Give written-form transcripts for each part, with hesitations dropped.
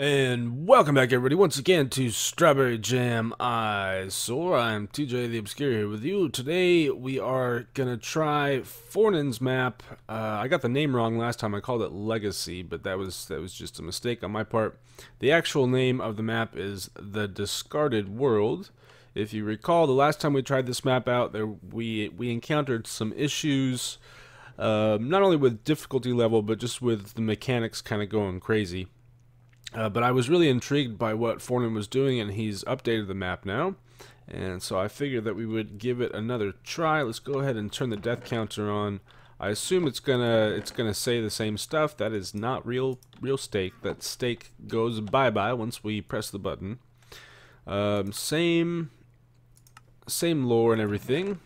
And welcome back, everybody, once again to Strawberry Jam Eyesore. I'm TJ the Obscure here with you. Today we are gonna try Fornan's map. I got the name wrong last time. I called it Legacy, but that was just a mistake on my part. The actual name of the map is The Discarded World. If you recall, the last time we tried this map out, there we encountered some issues, not only with difficulty level, but just with the mechanics kind of going crazy. But I was really intrigued by what Fornan was doing, and he's updated the map now. And so I figured that we would give it another try. Let's go ahead and turn the death counter on. I assume it's gonna say the same stuff. That is not real steak. That steak goes bye-bye once we press the button. Same lore and everything.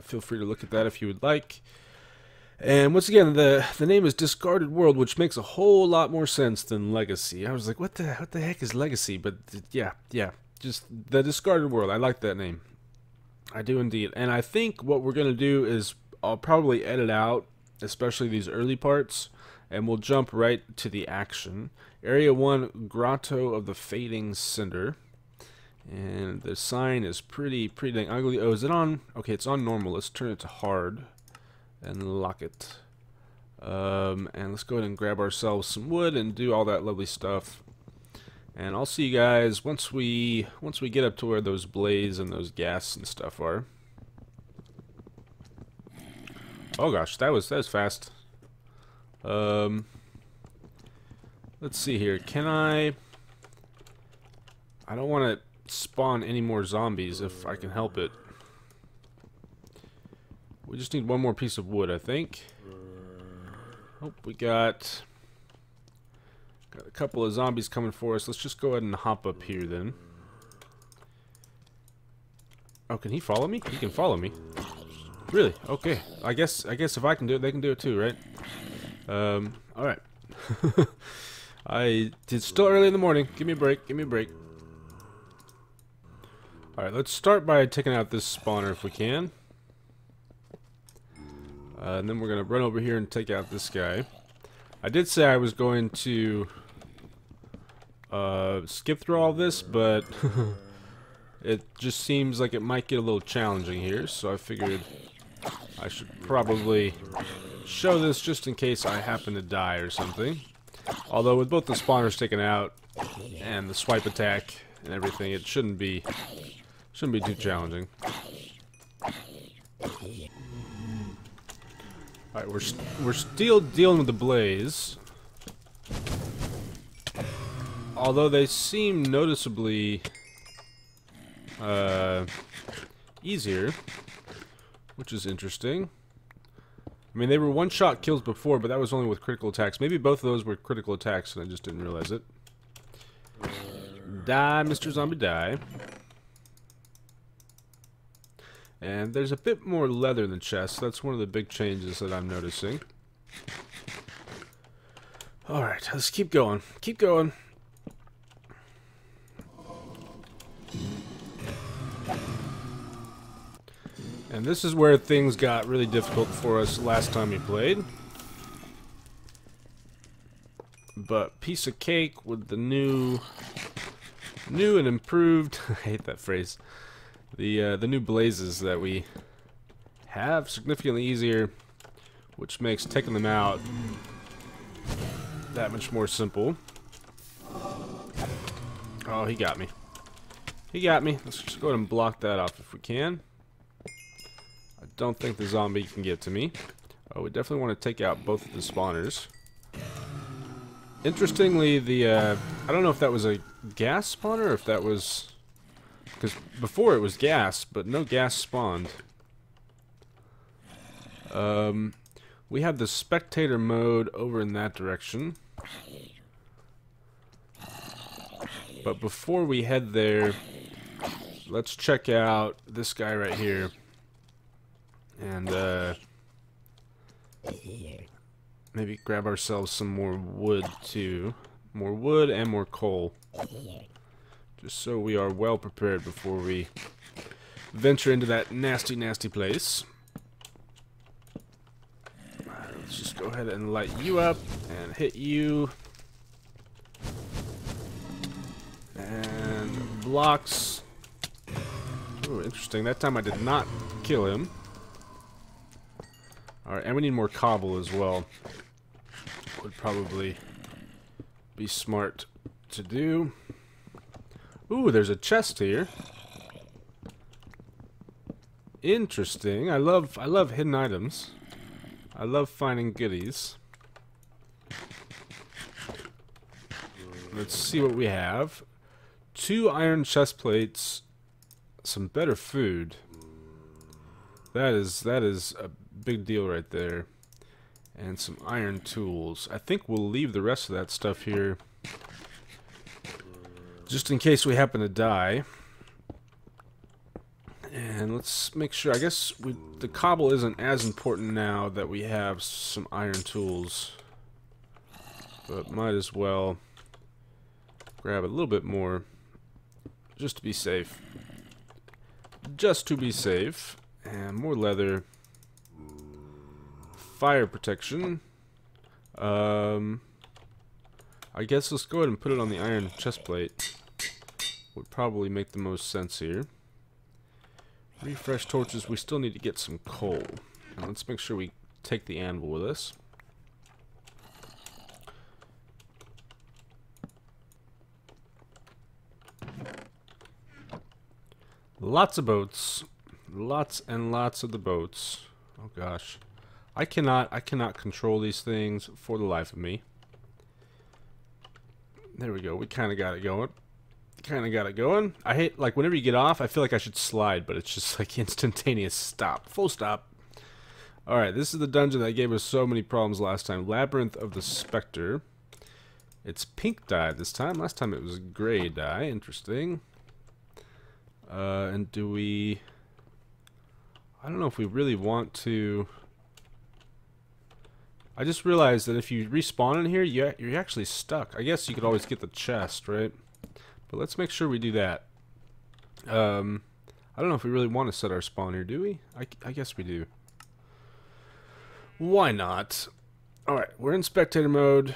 Feel free to look at that if you would like. And once again, the name is Discarded World, which makes a whole lot more sense than Legacy. I was like, what the heck is Legacy? But yeah, just the Discarded World. I like that name. I do indeed. And I think what we're gonna do is I'll probably edit out, especially these early parts, and we'll jump right to the action. Area 1, Grotto of the Fading Cinder. And the sign is pretty dang ugly. Oh, is it on? Okay, it's on normal. Let's turn it to hard. And lock it. And let's go ahead and grab ourselves some wood and do all that lovely stuff. And I'll see you guys once we get up to where those blaze and those gas and stuff are. Oh gosh, that was fast. Let's see here. Can I don't want to spawn any more zombies if I can help it. We just need one more piece of wood, I think. Oh, we got a couple of zombies coming for us. Let's just go ahead and hop up here then. Oh, can he follow me? He can follow me. Really? Okay. I guess if I can do it, they can do it too, right? All right. It's still early in the morning. Give me a break. Give me a break. All right. Let's start by taking out this spawner if we can. And then we're going to run over here and take out this guy. I did say I was going to skip through all this, but it just seems like it might get a little challenging here, so I figured I should probably show this just in case I happen to die or something. Although with both the spawners taken out and the swipe attack and everything, it shouldn't be too challenging. Alright, we're still dealing with the blaze, although they seem noticeably easier, which is interesting. I mean, they were one-shot kills before, but that was only with critical attacks. Maybe both of those were critical attacks, and I just didn't realize it. Die, Mr. Zombie, die. And there's a bit more leather in the chest. That's one of the big changes that I'm noticing. Alright, let's keep going. Keep going. And this is where things got really difficult for us last time we played. But piece of cake with the new and improved... I hate that phrase. The new blazes that we have significantly easier, which makes taking them out that much more simple. Oh, he got me. He got me. Let's just go ahead and block that off if we can. I don't think the zombie can get to me. Oh, we definitely want to take out both of the spawners. Interestingly, the I don't know if that was a gas spawner or if that was... Because before it was gas, but no gas spawned. We have the spectator mode over in that direction. But before we head there, let's check out this guy right here. And maybe grab ourselves some more wood too. More wood and more coal. Just so we are well prepared before we venture into that nasty place. Alright, let's just go ahead and light you up and hit you. blocks. Ooh, interesting. That time I did not kill him. Alright, and we need more cobble as well. Would probably be smart to do. Ooh, there's a chest here. Interesting. I love hidden items. I love finding goodies. Let's see what we have. 2 iron chest plates, some better food. That is a big deal right there. And some iron tools. I think we'll leave the rest of that stuff here just in case we happen to die. And let's make sure, I guess the cobble isn't as important now that we have some iron tools, but might as well grab a little bit more just to be safe. And more leather. Fire protection. I guess let's go ahead and put it on the iron chest plate. Would probably make the most sense here. Refresh torches. We still need to get some coal. Now let's make sure we take the anvil with us. Lots of boats. Lots and lots of the boats. Oh gosh. I cannot control these things for the life of me. There we go. We kind of got it going. I hate, like, whenever you get off, I feel like I should slide, but it's just like instantaneous stop. Full stop. Alright, this is the dungeon that gave us so many problems last time. Labyrinth of the Spectre. It's pink dye this time. Last time it was gray dye. Interesting. And do we... I don't know if we really want to... I just realized that if you respawn in here, you're actually stuck. I guess you could always get the chest, right? But let's make sure we do that. I don't know if we really want to set our spawn here, do we? I guess we do. Why not? Alright, we're in spectator mode.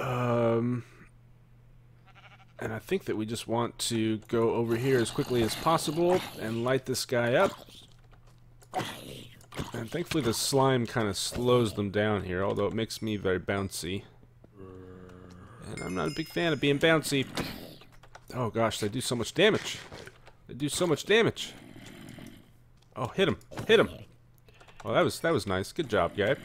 And I think that we just want to go over here as quickly as possible and light this guy up. And thankfully the slime kind of slows them down here, although it makes me very bouncy. And I'm not a big fan of being bouncy. Oh gosh, they do so much damage. Oh, hit him. Well, that was nice. Good job, guy.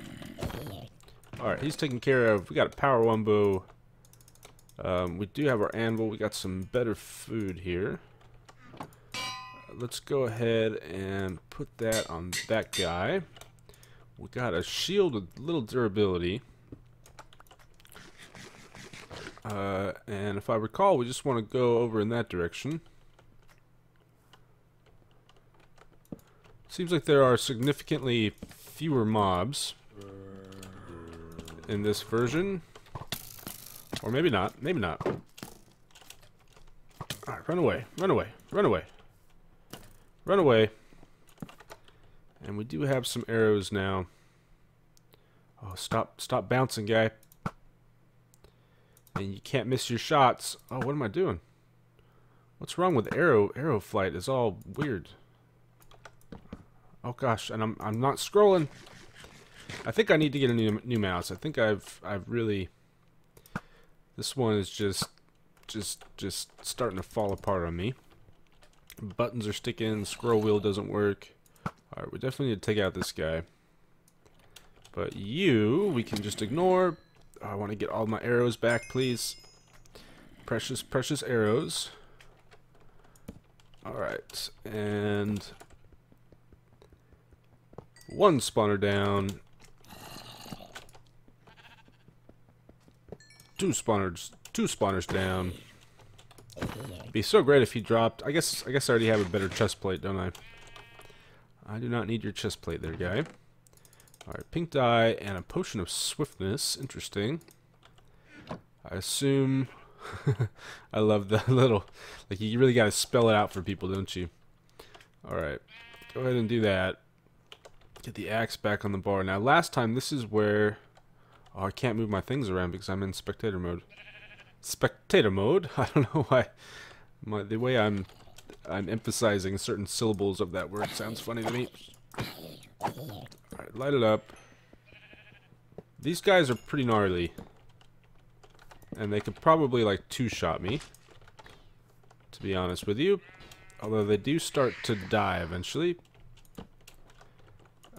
Alright, he's taken care of. We got a power wombo. We do have our anvil. We got some better food here. Let's go ahead and put that on that guy. We got a shield with little durability. And if I recall, we just want to go over in that direction. Seems like there are significantly fewer mobs in this version. Or maybe not. Alright, run away. And we do have some arrows now. Oh, stop bouncing, guy. And you can't miss your shots. Oh, what am I doing? What's wrong with arrow flight is all weird. Oh gosh, and I'm not scrolling. I think I need to get a new mouse. I think I've really, this one is just starting to fall apart on me. Buttons are sticking, scroll wheel doesn't work. Alright, we definitely need to take out this guy. But we can just ignore. Oh, I want to get all my arrows back, please. Precious, precious arrows. Alright, and... one spawner down. 2 spawners down. It'd be so great if he dropped. I guess I already have a better chest plate, don't I? I do not need your chest plate there, guy. Alright, pink dye and a potion of swiftness. Interesting. I assume... I love the little... like, you really gotta spell it out for people, don't you? Alright, go ahead and do that. Get the axe back on the bar. Now, last time, this is where... oh, I can't move my things around because I'm in spectator mode. I don't know why The way I'm emphasizing certain syllables of that word sounds funny to me. Alright, light it up. These guys are pretty gnarly. And they could probably, like, two-shot me, to be honest with you. Although they do start to die eventually.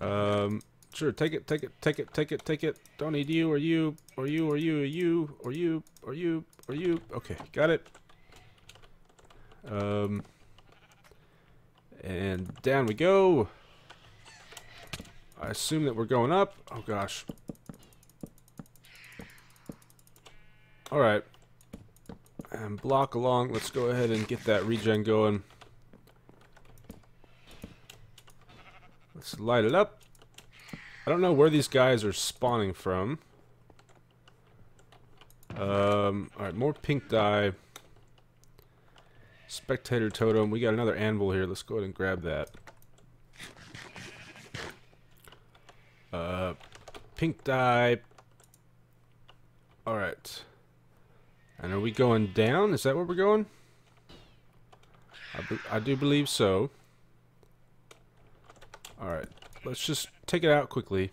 Sure, take it. Don't need you, or you, or you, or you, or you, or you, or you, or you. Okay, got it. And down we go. I assume that we're going up. Oh, gosh. Alright. And block along. Let's go ahead and get that regen going. Let's light it up. I don't know where these guys are spawning from. Alright, more pink dye. Spectator totem. We got another anvil here. Let's go ahead and grab that. Pink dye. Alright. And are we going down? Is that where we're going? I do believe so. Alright. Let's just take it out quickly.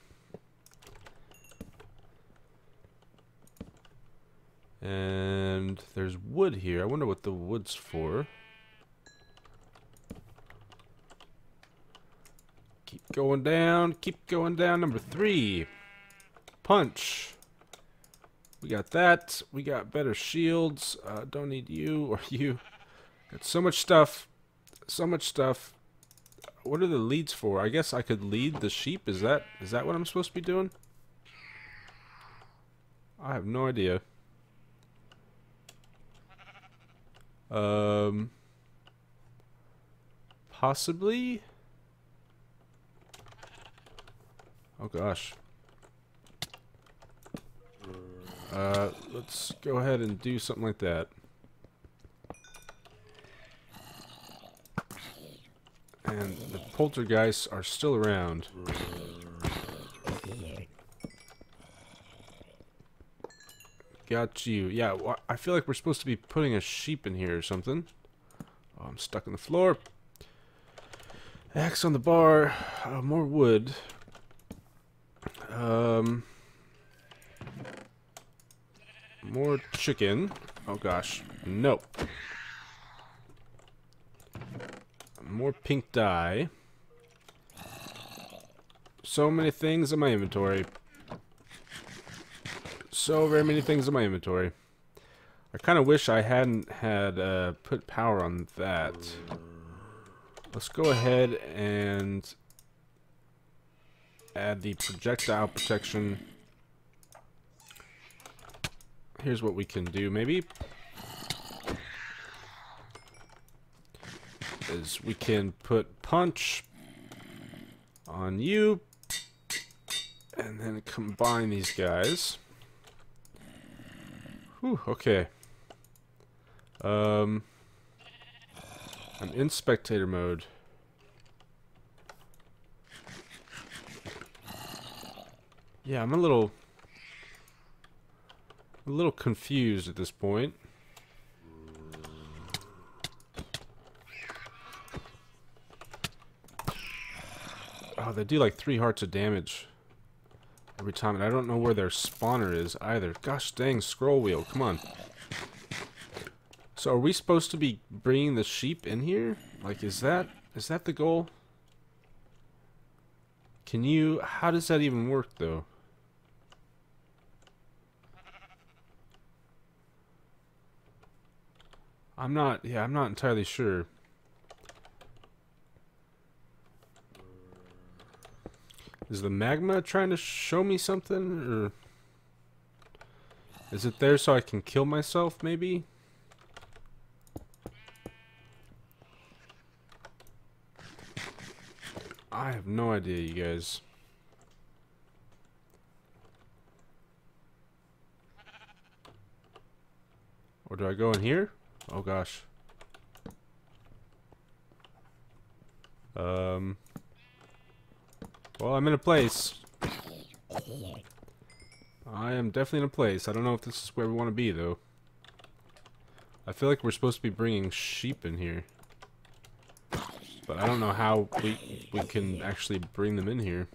And there's wood here. I wonder what the wood's for. Keep going down. Keep going down. Number 3. Punch. We got that. We got better shields. Don't need you or you. Got so much stuff. So much stuff. What are the leads for? I guess I could lead the sheep. Is that what I'm supposed to be doing? I have no idea. Possibly? Oh gosh. Let's go ahead and do something like that. And the poltergeists are still around. Got you. Yeah, I feel like we're supposed to be putting a sheep in here or something. Oh, I'm stuck in the floor. Axe on the bar. More wood. More chicken. Oh gosh. Nope. More pink dye. So many things in my inventory. So very many things in my inventory. I kind of wish I hadn't had put power on that. Let's go ahead and add the projectile protection. Here's what we can do, maybe. Is we can put punch on you. And then combine these guys. Whew, okay. I'm in spectator mode. Yeah, I'm a little confused at this point. Oh, they do like 3 hearts of damage every time, and I don't know where their spawner is either. Gosh dang scroll wheel, come on. So are we supposed to be bringing the sheep in here? Like, is that the goal? Can you, how does that even work though? I'm not entirely sure. Is the magma trying to show me something, or is it there so I can kill myself maybe? I have no idea, you guys. Or do I go in here? Oh gosh. Well, I'm in a place. I am definitely in a place. I don't know if this is where we want to be though. I feel like we're supposed to be bringing sheep in here. But I don't know how we can actually bring them in here.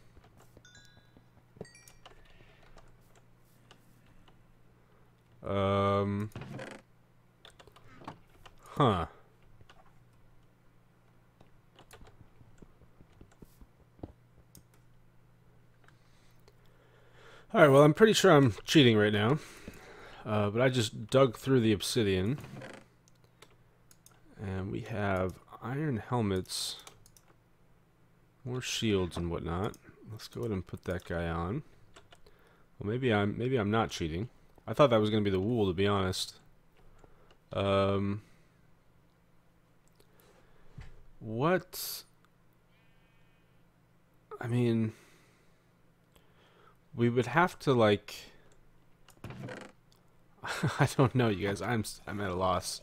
Huh. Alright, well, I'm pretty sure I'm cheating right now. But I just dug through the obsidian. And we have iron helmets, more shields and whatnot. Let's go ahead and put that guy on. Well, maybe I'm not cheating. I thought that was going to be the wool, to be honest. What? I mean, we would have to, like, I don't know, you guys. I'm at a loss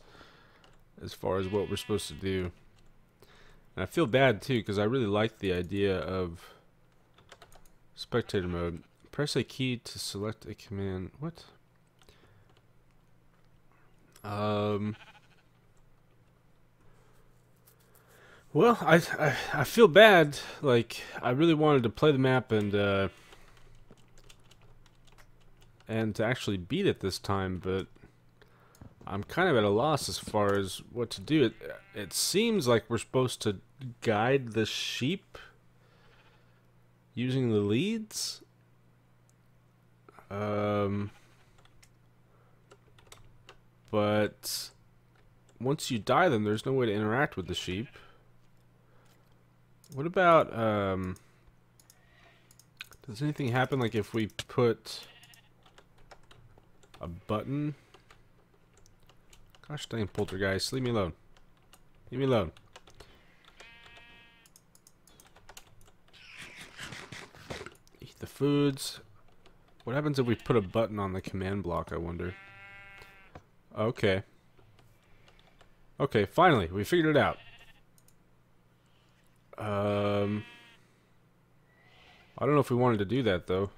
as far as what we're supposed to do. And I feel bad too, because I really like the idea of spectator mode. Press a key to select a command. What? Well, I feel bad. Like, I really wanted to play the map and to actually beat it this time, but I'm kind of at a loss as far as what to do. It seems like we're supposed to guide the sheep using the leads. But once you dye them, there's no way to interact with the sheep. What about, does anything happen, like, if we put a button? Gosh dang poltergeist, leave me alone. Leave me alone. Eat the foods. What happens if we put a button on the command block, I wonder? Okay. Okay, finally, we figured it out. I don't know if we wanted to do that, though.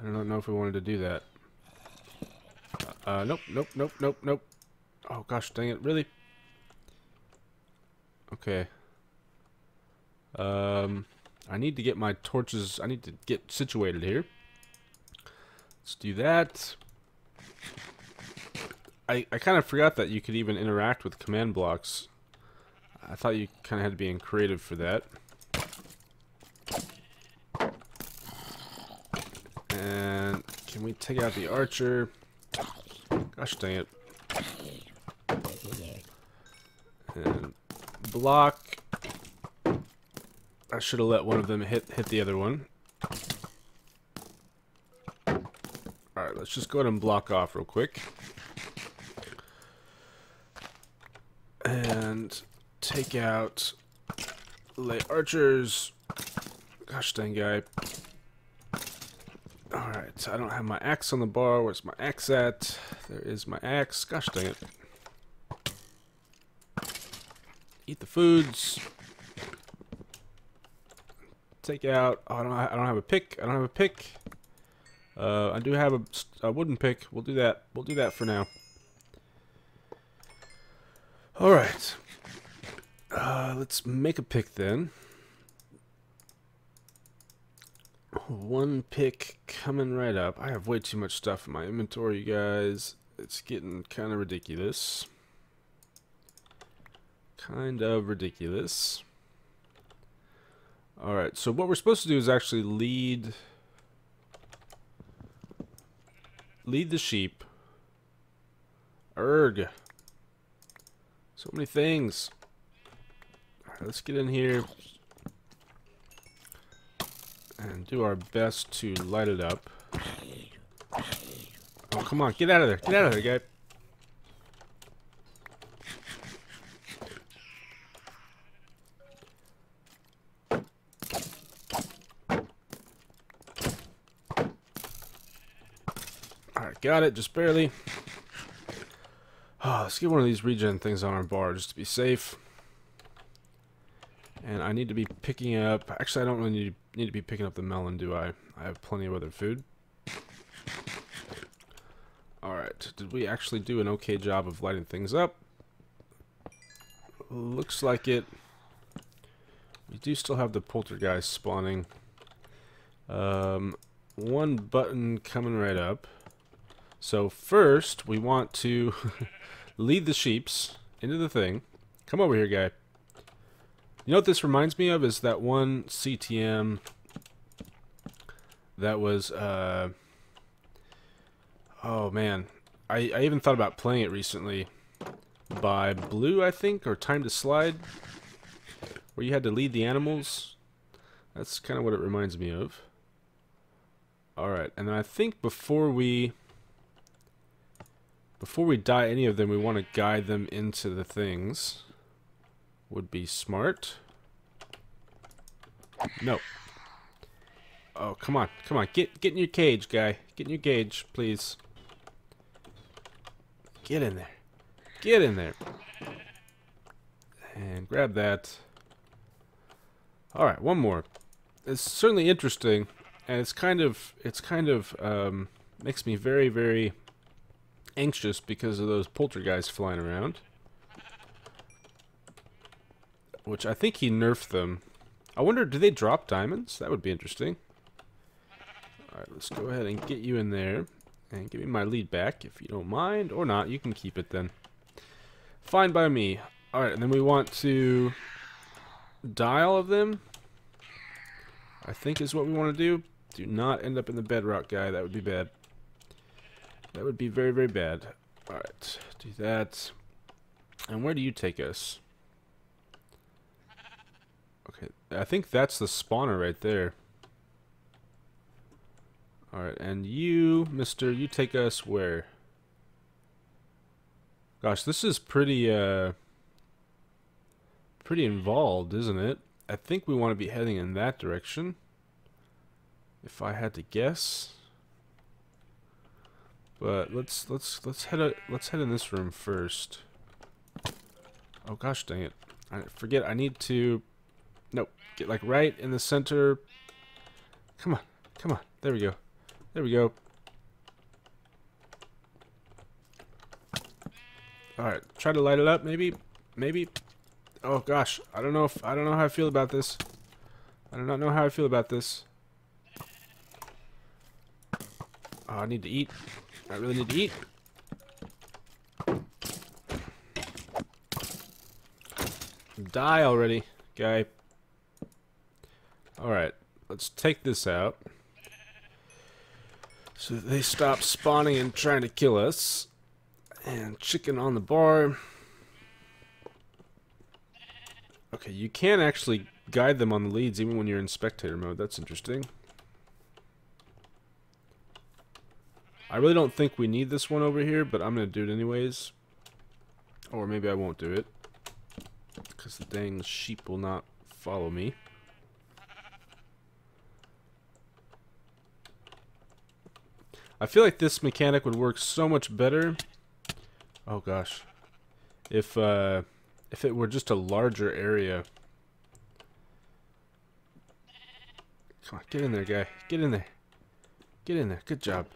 I don't know if we wanted to do that. Nope, nope, nope, nope, nope. Oh, gosh, dang it, really? Okay. I need to get my torches, I need to get situated here. Let's do that. I kind of forgot that you could even interact with command blocks. I thought you kind of had to be creative for that. And can we take out the archer? Gosh dang it. And block. I should have let one of them hit the other one. Alright, let's just go ahead and block off real quick. And take out lay archers. Gosh dang guy. Alright, I don't have my axe on the bar. Where's my axe at? There is my axe. Gosh dang it. Eat the foods. Take out. Oh, I don't have a pick. I don't have a pick. I do have a wooden pick. We'll do that. We'll do that for now. All right. Let's make a pick then. One pick coming right up. I have way too much stuff in my inventory, you guys. It's getting kind of ridiculous. Kind of ridiculous. Alright, so what we're supposed to do is actually lead the sheep. Erg. So many things. Alright, let's get in here and do our best to light it up. Oh, come on, get out of there. Get out of there, guy. Got it, just barely. Oh, let's get one of these regen things on our bar just to be safe. And I need to be picking up... Actually, I don't really need to be picking up the melon, do I? I have plenty of other food. Alright, right, did we actually do an okay job of lighting things up? Looks like it. We do still have the poltergeist spawning. One button coming right up. So first, we want to lead the sheeps into the thing. Come over here, guy. You know what this reminds me of is that one CTM that was... oh, man. I even thought about playing it recently by Blue, I think, or Time to Slide, where you had to lead the animals. That's kind of what it reminds me of. Alright, and then I think before we dye any of them, we want to guide them into the things. Would be smart. No. Oh, come on. Come on. Get in your cage, guy. Get in your cage, please. Get in there. Get in there. And grab that. Alright, one more. It's certainly interesting, and it's kind of makes me very, very anxious because of those poltergeists flying around. Which I think he nerfed them. I wonder, do they drop diamonds? That would be interesting. Alright, let's go ahead and get you in there. And give me my lead back, if you don't mind. Or not, you can keep it then. Fine by me. Alright, and then we want to dye all of them, I think is what we want to do. Do not end up in the bedrock guy, that would be bad. That would be very, very bad. Alright, do that. And where do you take us? Okay, I think that's the spawner right there. Alright, and you, mister, you take us where? Gosh, this is pretty, pretty involved, isn't it? I think we want to be heading in that direction, if I had to guess. But let's head in this room first. Oh gosh, dang it! I forget. I need to. Nope. Get like right in the center. Come on. Come on. There we go. There we go. Alright. Try to light it up. Maybe. Maybe. Oh gosh. I don't know how I feel about this. I do not know how I feel about this. Oh, I need to eat. I really need to eat. Die already, guy. Alright, let's take this out so that they stop spawning and trying to kill us. And chicken on the bar. Okay, you can actually guide them on the leads even when you're in spectator mode. That's interesting. I really don't think we need this one over here, but I'm going to do it anyways. Or maybe I won't do it, because the dang sheep will not follow me. I feel like this mechanic would work so much better. Oh gosh. If it were just a larger area. Come on, get in there, guy. Get in there. Get in there. Good job.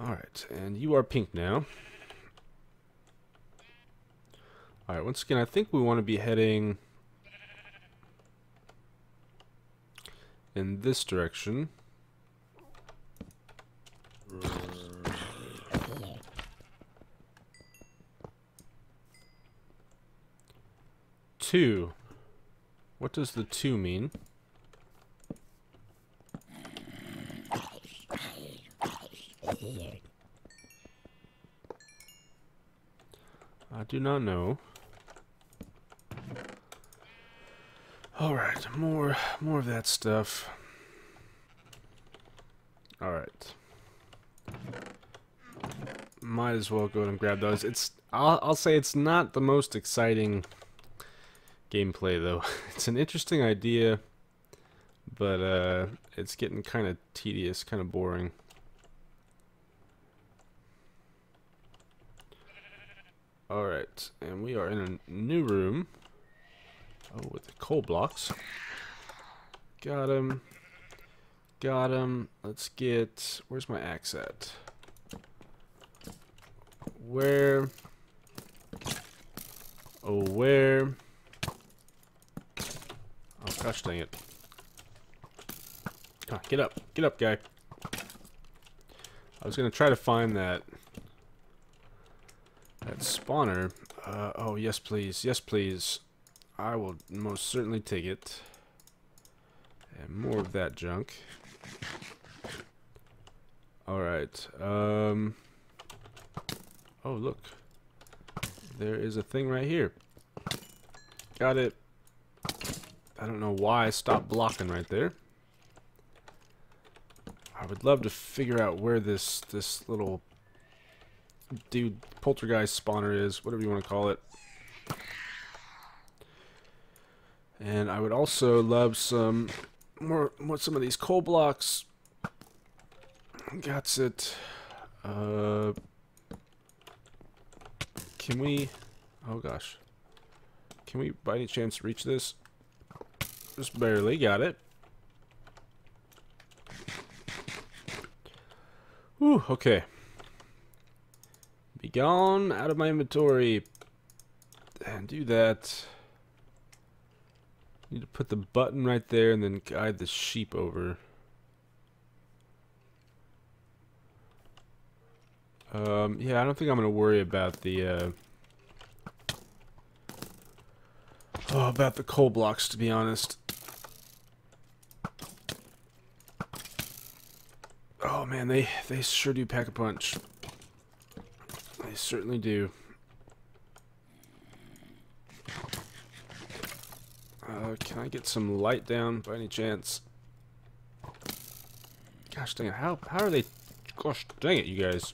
Alright, and you are pink now. Alright, once again, I think we want to be heading in this direction. Two. What does the two mean? I do not know. All right, more of that stuff. All right. Might as well go ahead and grab those. I'll say it's not the most exciting gameplay though. It's an interesting idea, but it's getting kind of tedious, kind of boring. Alright, and we are in a new room. Oh, with the coal blocks. Got him. Got him. Let's get... Where's my axe at? Where? Oh, where? Oh, gosh dang it. Ah, get up. Get up, guy. I was going to try to find that spawner. Oh, yes, please. Yes, please. I will most certainly take it. And more of that junk. Alright. Oh, look. There is a thing right here. Got it. I don't know why I stopped blocking right there. I would love to figure out where this little dude poltergeist spawner is, whatever you want to call it. And I would also love some more. What, some of these coal blocks? Got it. Can we? Oh gosh. Can we by any chance reach this? Just barely. Got it. Whew, okay. Be gone out of my inventory. And do that. Need to put the button right there and then guide the sheep over. Yeah, I don't think I'm gonna worry about the about the coal blocks, to be honest. Oh man, they sure do pack a punch. They certainly do. Can I get some light down by any chance? Gosh dang it, how are they... Gosh dang it, you guys.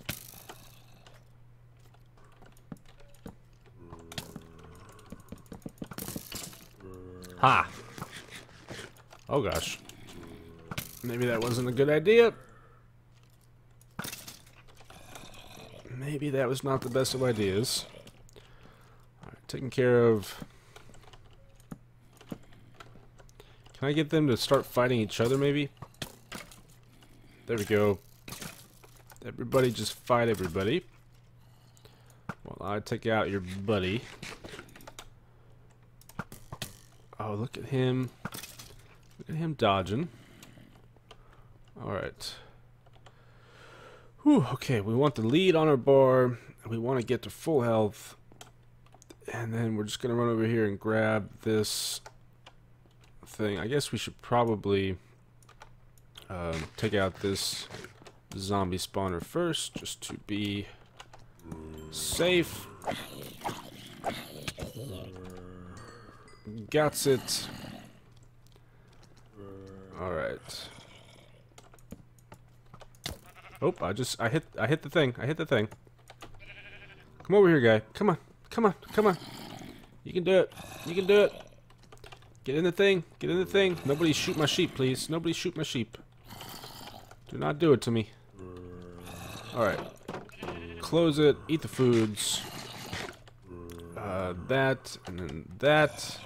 Ha! Oh gosh. Maybe that wasn't a good idea. Maybe that was not the best of ideas. Alright, taking care of... Can I get them to start fighting each other, maybe? There we go. Everybody just fight everybody. Well, I take out your buddy. Oh, look at him. Look at him dodging. Alright. Whew, okay, we want the lead on our bar. We want to get to full health. And then we're just going to run over here and grab this... thing. I guess we should probably take out this zombie spawner first, just to be safe. Got it. Alright. Oh, I hit the thing. I hit the thing. Come over here, guy. Come on. Come on. Come on. You can do it. You can do it. Get in the thing. Get in the thing. Nobody shoot my sheep, please. Nobody shoot my sheep. Do not do it to me. Alright. Close it. Eat the foods. That. And then that.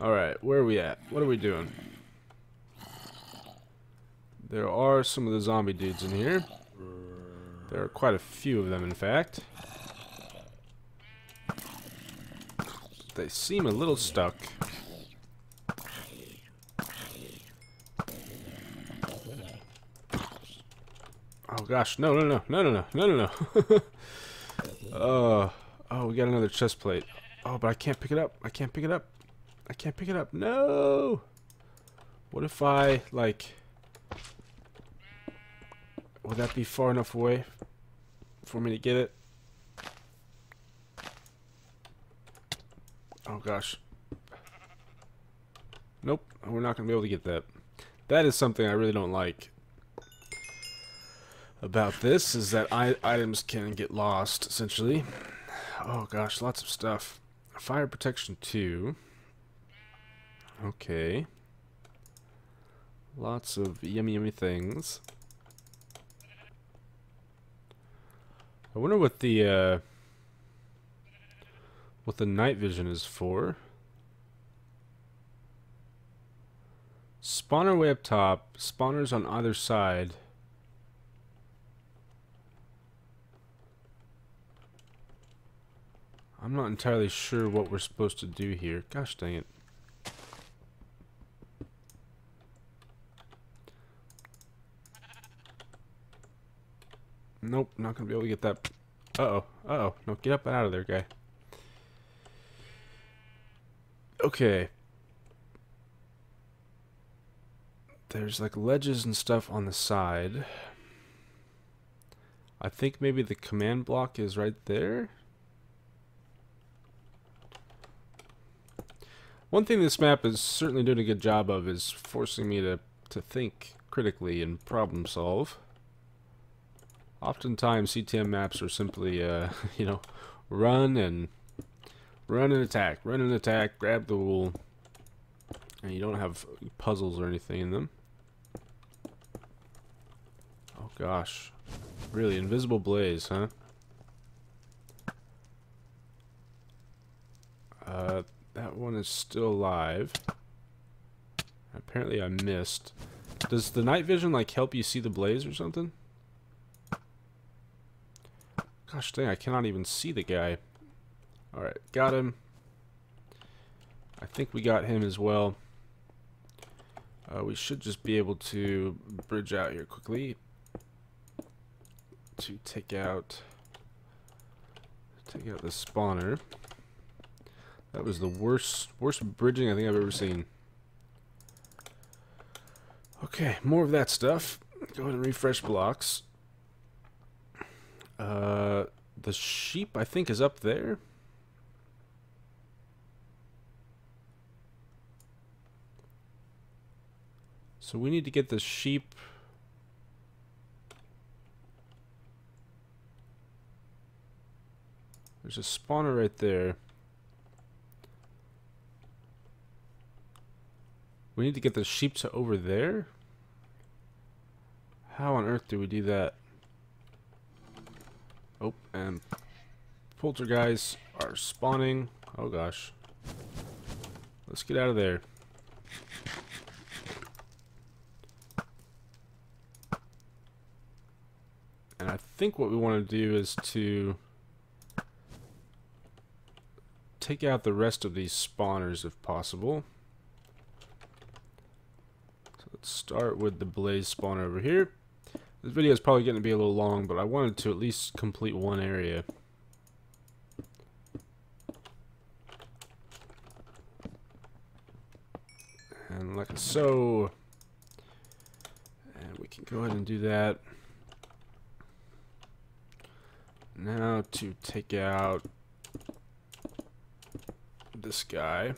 Alright. Where are we at? What are we doing? There are some of the zombie dudes in here. There are quite a few of them, in fact. They seem a little stuck. Oh gosh, no, no, no, no, no, no, no, no, no. Oh, we got another chest plate. Oh, but I can't pick it up. I can't pick it up. I can't pick it up. No! What if I, like... Would that be far enough away for me to get it? Oh gosh. Nope, we're not going to be able to get that. That is something I really don't like about this, is that items can get lost, essentially. Oh gosh, lots of stuff. Fire protection 2. Okay. Lots of yummy, yummy things. I wonder what the night vision is for. spawner way up top, spawners on either side. I'm not entirely sure what we're supposed to do here. Gosh dang it. Nope, not gonna be able to get that. Uh-oh, uh-oh. No, get up and out of there, guy. Okay. There's like ledges and stuff on the side. I think maybe the command block is right there. One thing this map is certainly doing a good job of is forcing me to think critically and problem solve. Oftentimes CTM maps are simply, you know, run and attack, grab the wool, and you don't have puzzles or anything in them. Oh gosh, really, invisible blaze, huh? That one is still alive. Apparently I missed. Does the night vision like help you see the blaze or something? Gosh dang, I cannot even see the guy. Alright, got him. I think we got him as well. We should just be able to bridge out here quickly to take out the spawner. That was the worst bridging I think I've ever seen. Okay, more of that stuff. Go ahead and refresh blocks. The sheep, I think, is up there. So we need to get the sheep. There's a spawner right there. We need to get the sheep to over there? How on earth do we do that? Oh, and poltergeists are spawning. Oh gosh. Let's get out of there. And I think what we want to do is to take out the rest of these spawners if possible. Start with the blaze spawner over here. This video is probably going to be a little long, but I wanted to at least complete one area. And like so. And we can go ahead and do that. Now to take out this guy.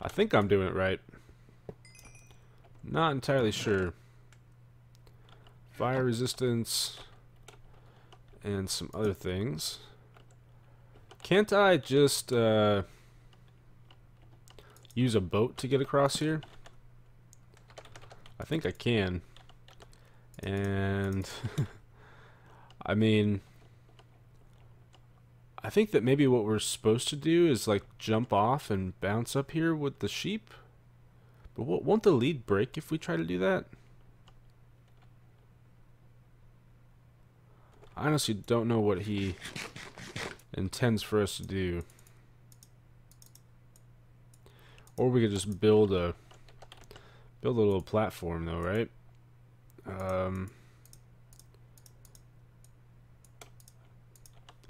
I think I'm doing it right. Not entirely sure. Fire resistance and some other things. Can't I just use a boat to get across here? I think I can. And I mean, I think that maybe what we're supposed to do is like jump off and bounce up here with the sheep. But what, won't the lead break if we try to do that? I honestly don't know what he intends for us to do. Or we could just build a little platform though, right?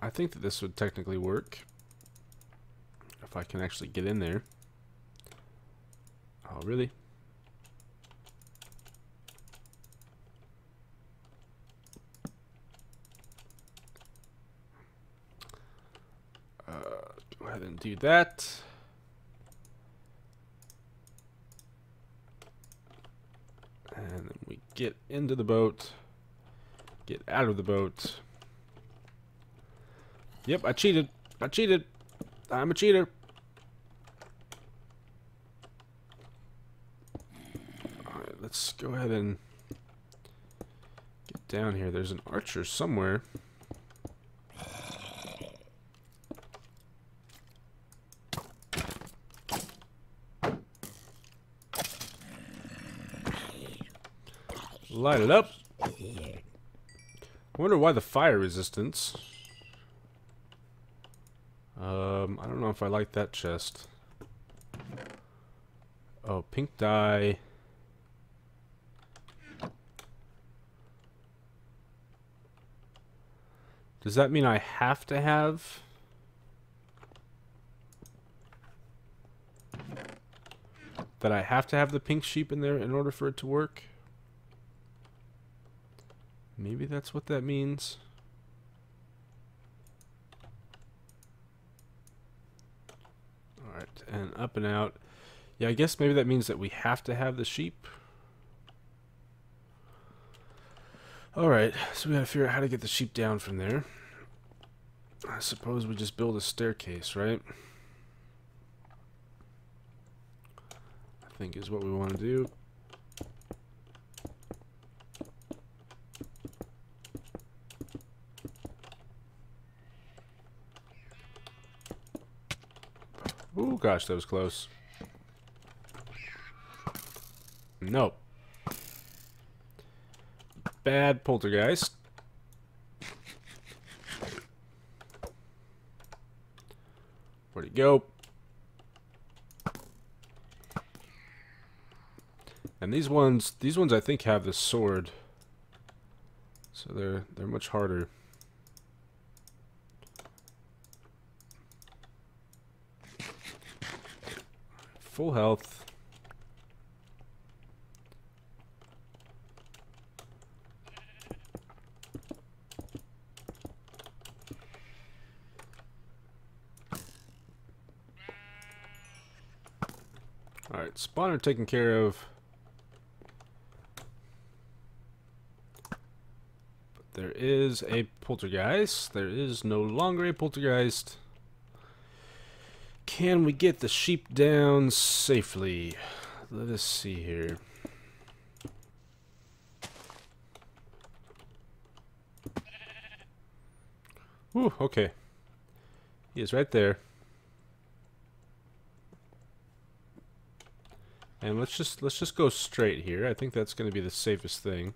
I think that this would technically work if I can actually get in there. Oh, really? Go ahead and do that. And then we get into the boat, get out of the boat. Yep, I cheated. I cheated. I'm a cheater. Alright, let's go ahead and get down here. There's an archer somewhere. Light it up. I wonder why the fire resistance. I don't know if I like that chest. Oh, pink dye. Does that mean I have to have? That I have to have the pink sheep in there in order for it to work? Maybe that's what that means. Alright, and up and out. Yeah, I guess maybe that means that we have to have the sheep. Alright, so we gotta figure out how to get the sheep down from there. I suppose we just build a staircase, right? I think is what we want to do. Oh gosh, that was close. Nope. Bad poltergeist. Where'd it go? And these ones I think have the sword. So they're much harder. Full health. All right, spawner taken care of. But there is a poltergeist. There is no longer a poltergeist. Can we get the sheep down safely? Let us see here. Ooh, okay. He is right there. And let's just go straight here. I think that's going to be the safest thing.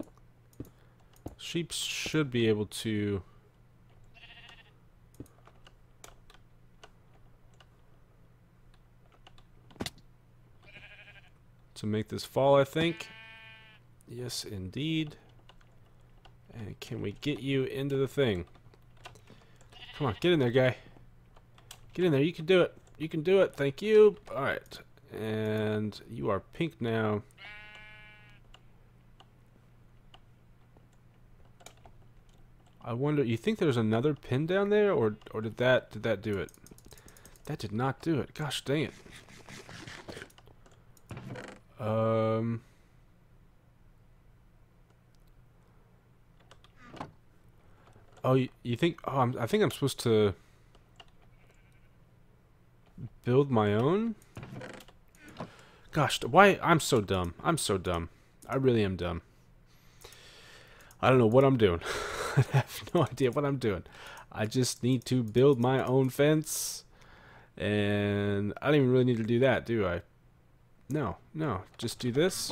Sheep should be able to. To make this fall, I think. Yes, indeed. And can we get you into the thing? Come on, get in there, guy. Get in there. You can do it. You can do it. Thank you. All right. And you are pink now. I wonder. You think there's another pin down there, or did that do it? That did not do it. Gosh, dang it. Oh, you think? Oh, I think I'm supposed to build my own. Gosh, why? I'm so dumb. I'm so dumb. I really am dumb. I don't know what I'm doing. I have no idea what I'm doing. I just need to build my own fence, and I don't even really need to do that, do I? No, no, just do this,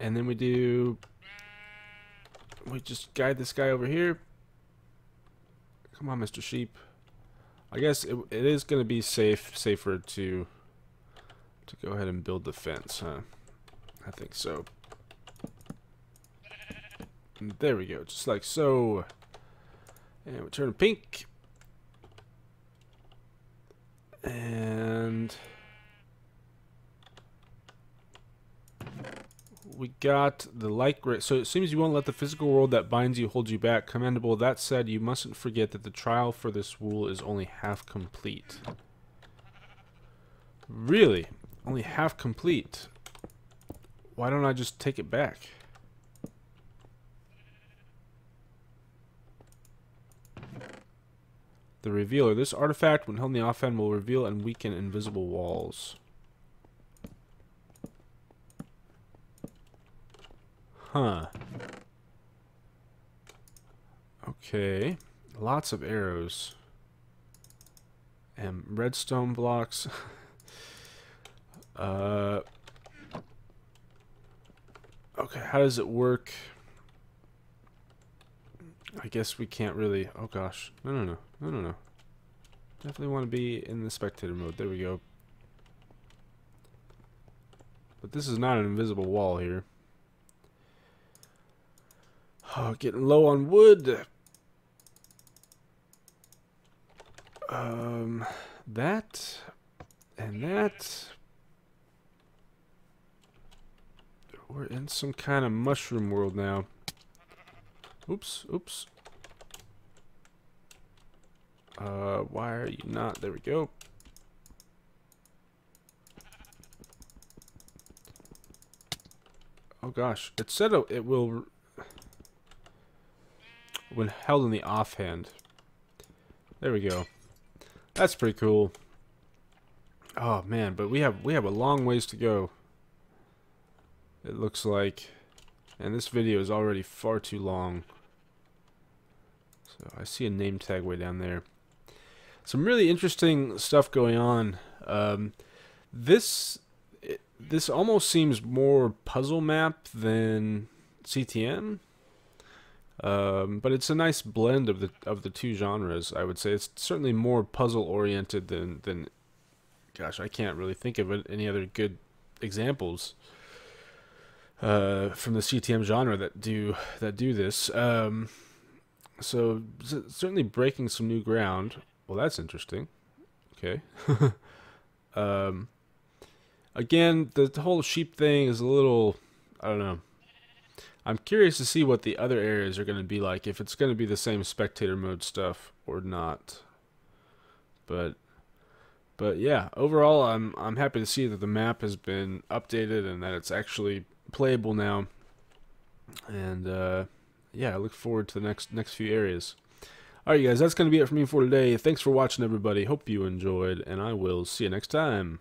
and then we just guide this guy over here. Come on, Mr. Sheep. I guess it is going to be safer to go ahead and build the fence, huh? I think so. And there we go, just like so. And we turn to pink. And we got the light gray. So it seems you won't let the physical world that binds you hold you back. Commendable. That said, you mustn't forget that the trial for this rule is only half complete. Really? Only half complete? Why don't I just take it back? The revealer. This artifact, when held in the offhand, will reveal and weaken invisible walls. Huh. Okay. Lots of arrows. And redstone blocks. Okay, how does it work? I guess we can't really... Oh, gosh. No. Definitely want to be in the spectator mode. There we go. But this is not an invisible wall here. Oh, getting low on wood. That. And that. We're in some kind of mushroom world now. Oops. Why are you not? There we go. Oh gosh, it said it will, when held in the offhand. There we go. That's pretty cool. Oh man, but we have a long ways to go, it looks like. And this video is already far too long. So I see a name tag way down there. Some really interesting stuff going on. This almost seems more puzzle map than CTM, but it's a nice blend of the two genres. I would say it's certainly more puzzle oriented than. Gosh, I can't really think of any other good examples from the CTM genre that do this. So certainly breaking some new ground. Well, that's interesting. Okay. Again, the whole sheep thing is a little... I don't know. I'm curious to see what the other areas are going to be like, if it's going to be the same spectator mode stuff or not. But yeah, overall, I'm happy to see that the map has been updated and that it's actually playable now. And yeah, I look forward to the next few areas. All right, guys, that's going to be it for me for today. Thanks for watching, everybody. Hope you enjoyed, and I will see you next time.